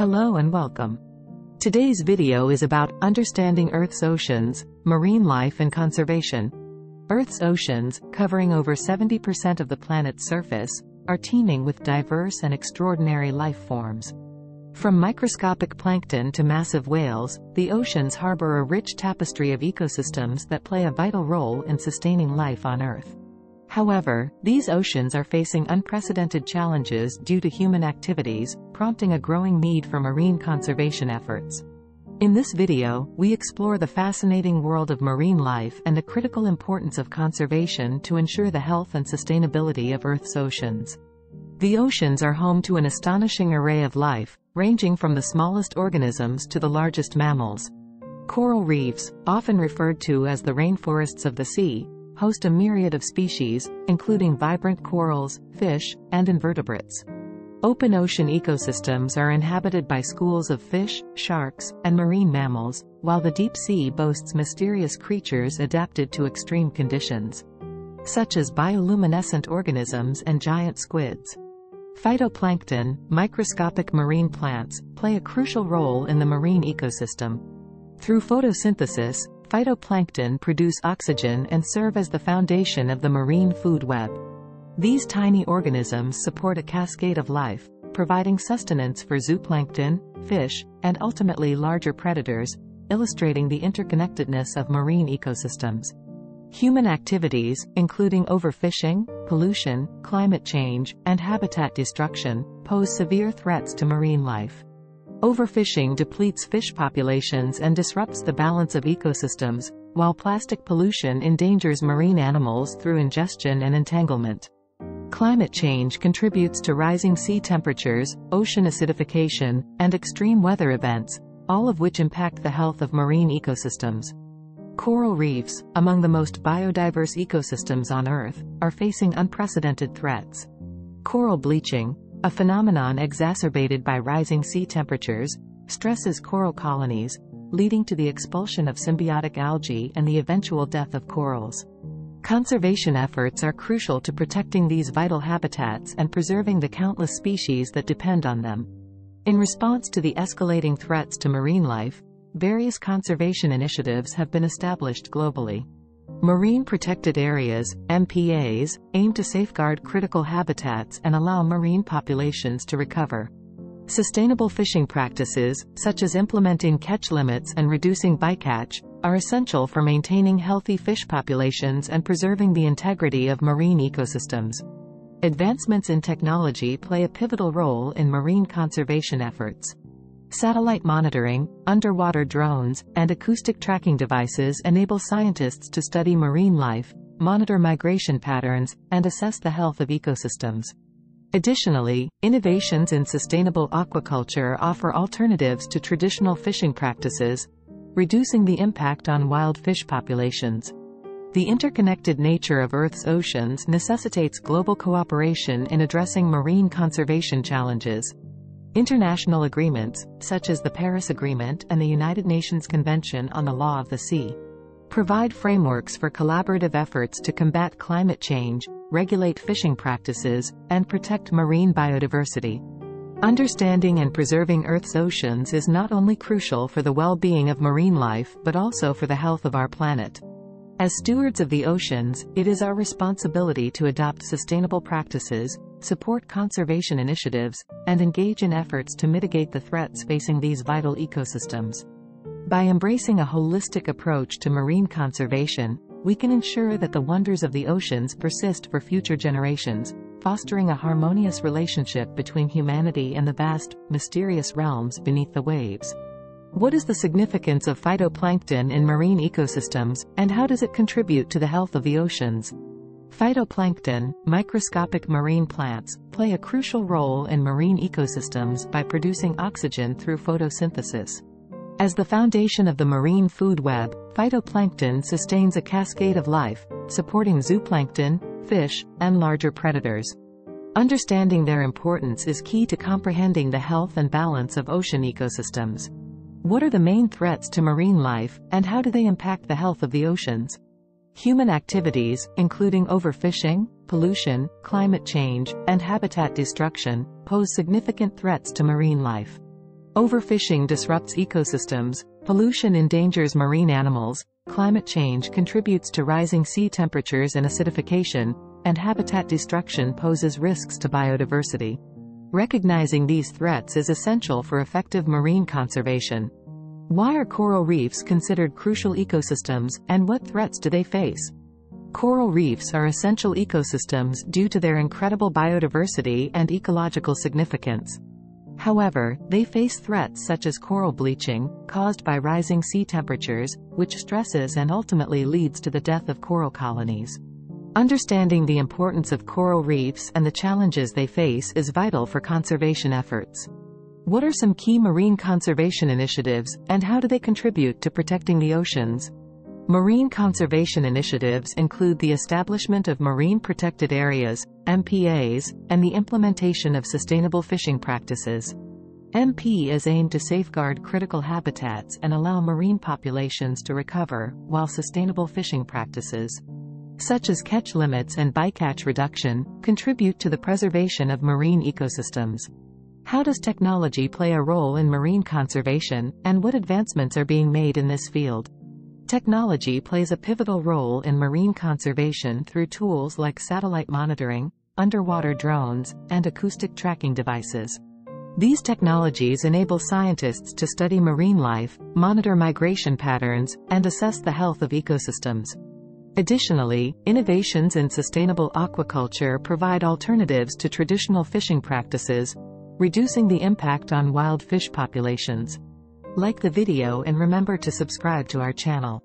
Hello and welcome. Today's video is about understanding Earth's oceans, marine life and conservation. Earth's oceans, covering over 70% of the planet's surface, are teeming with diverse and extraordinary life forms. From microscopic plankton to massive whales, the oceans harbor a rich tapestry of ecosystems that play a vital role in sustaining life on Earth. However, these oceans are facing unprecedented challenges due to human activities, prompting a growing need for marine conservation efforts. In this video, we explore the fascinating world of marine life and the critical importance of conservation to ensure the health and sustainability of Earth's oceans. The oceans are home to an astonishing array of life, ranging from the smallest organisms to the largest mammals. Coral reefs, often referred to as the rainforests of the sea, host a myriad of species, including vibrant corals, fish, and invertebrates. Open ocean ecosystems are inhabited by schools of fish, sharks, and marine mammals, while the deep sea boasts mysterious creatures adapted to extreme conditions, such as bioluminescent organisms and giant squids. Phytoplankton, microscopic marine plants, play a crucial role in the marine ecosystem. Through photosynthesis, phytoplankton produce oxygen and serve as the foundation of the marine food web. These tiny organisms support a cascade of life, providing sustenance for zooplankton, fish, and ultimately larger predators, illustrating the interconnectedness of marine ecosystems. Human activities, including overfishing, pollution, climate change, and habitat destruction, pose severe threats to marine life. Overfishing depletes fish populations and disrupts the balance of ecosystems, while plastic pollution endangers marine animals through ingestion and entanglement. Climate change contributes to rising sea temperatures, ocean acidification, and extreme weather events, all of which impact the health of marine ecosystems. Coral reefs, among the most biodiverse ecosystems on Earth, are facing unprecedented threats. Coral bleaching, a phenomenon exacerbated by rising sea temperatures, stresses coral colonies, leading to the expulsion of symbiotic algae and the eventual death of corals. Conservation efforts are crucial to protecting these vital habitats and preserving the countless species that depend on them. In response to the escalating threats to marine life, various conservation initiatives have been established globally. Marine Protected Areas, MPAs, aim to safeguard critical habitats and allow marine populations to recover. Sustainable fishing practices, such as implementing catch limits and reducing bycatch, are essential for maintaining healthy fish populations and preserving the integrity of marine ecosystems. Advancements in technology play a pivotal role in marine conservation efforts. Satellite monitoring, underwater drones, and acoustic tracking devices enable scientists to study marine life, monitor migration patterns, and assess the health of ecosystems. Additionally, innovations in sustainable aquaculture offer alternatives to traditional fishing practices, reducing the impact on wild fish populations. The interconnected nature of Earth's oceans necessitates global cooperation in addressing marine conservation challenges. International agreements, such as the Paris Agreement and the United Nations Convention on the Law of the Sea, provide frameworks for collaborative efforts to combat climate change, regulate fishing practices, and protect marine biodiversity. Understanding and preserving Earth's oceans is not only crucial for the well-being of marine life but also for the health of our planet. As stewards of the oceans, it is our responsibility to adopt sustainable practices, support conservation initiatives, and engage in efforts to mitigate the threats facing these vital ecosystems. By embracing a holistic approach to marine conservation, we can ensure that the wonders of the oceans persist for future generations, fostering a harmonious relationship between humanity and the vast, mysterious realms beneath the waves. What is the significance of phytoplankton in marine ecosystems, and how does it contribute to the health of the oceans? Phytoplankton, microscopic marine plants, play a crucial role in marine ecosystems by producing oxygen through photosynthesis. As the foundation of the marine food web, phytoplankton sustains a cascade of life, supporting zooplankton, fish, and larger predators. Understanding their importance is key to comprehending the health and balance of ocean ecosystems. What are the main threats to marine life, and how do they impact the health of the oceans? Human activities, including overfishing, pollution, climate change, and habitat destruction, pose significant threats to marine life. Overfishing disrupts ecosystems, pollution endangers marine animals, climate change contributes to rising sea temperatures and acidification, and habitat destruction poses risks to biodiversity. Recognizing these threats is essential for effective marine conservation. Why are coral reefs considered crucial ecosystems, and what threats do they face? Coral reefs are essential ecosystems due to their incredible biodiversity and ecological significance. However, they face threats such as coral bleaching, caused by rising sea temperatures, which stresses and ultimately leads to the death of coral colonies. Understanding the importance of coral reefs and the challenges they face is vital for conservation efforts. What are some key marine conservation initiatives, and how do they contribute to protecting the oceans? Marine conservation initiatives include the establishment of marine protected areas, MPAs, and the implementation of sustainable fishing practices. MP is aimed to safeguard critical habitats and allow marine populations to recover, while sustainable fishing practices, such as catch limits and bycatch reduction, contribute to the preservation of marine ecosystems. How does technology play a role in marine conservation, and what advancements are being made in this field? Technology plays a pivotal role in marine conservation through tools like satellite monitoring, underwater drones, and acoustic tracking devices. These technologies enable scientists to study marine life, monitor migration patterns, and assess the health of ecosystems. Additionally, innovations in sustainable aquaculture provide alternatives to traditional fishing practices, reducing the impact on wild fish populations. Like the video and remember to subscribe to our channel.